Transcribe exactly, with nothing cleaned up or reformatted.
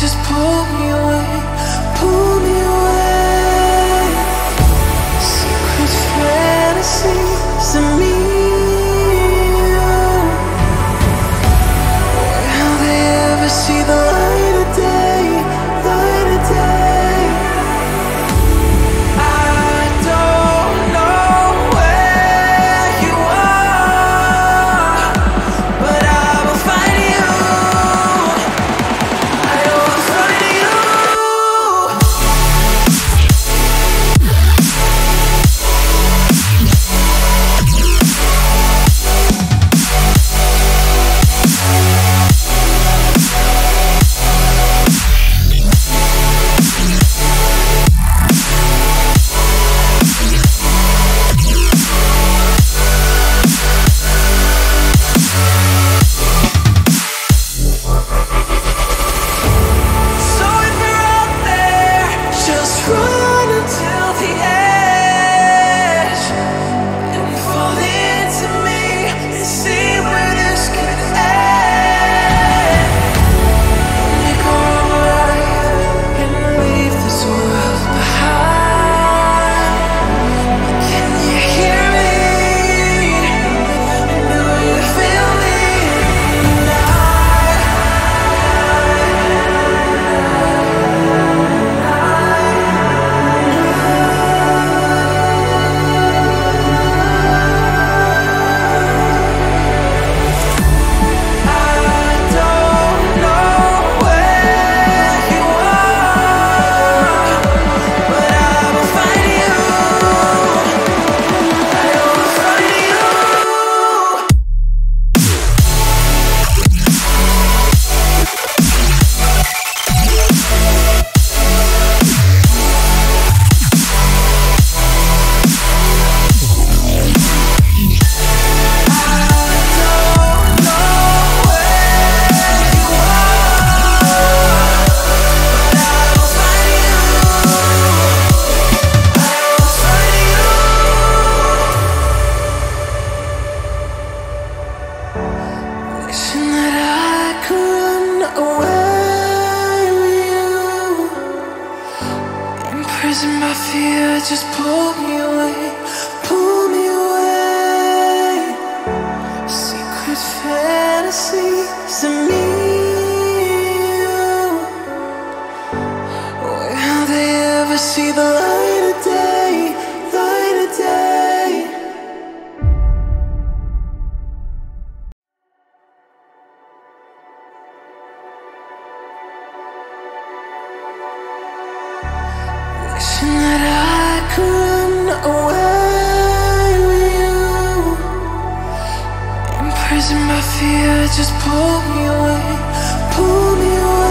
just pull me away, pull me away. Secret fantasies of me, will they ever see the light of day, light of day? I don't know where you are, but I will find you. I will find just pull me away, pull me away. Secret fantasies of me, will they ever see the light of day, light of day? Wishing that I away with you, imprisoned by fear, just pull me away, pull me away.